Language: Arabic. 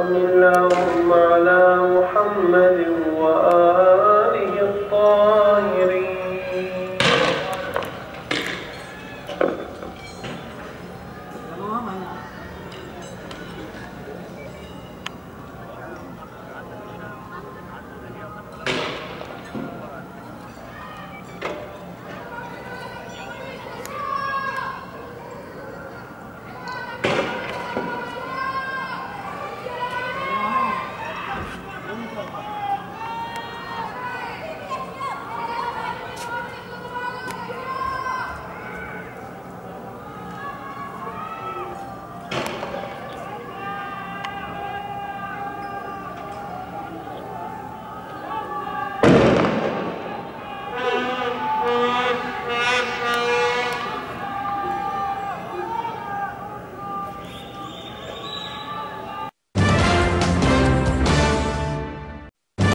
اللهم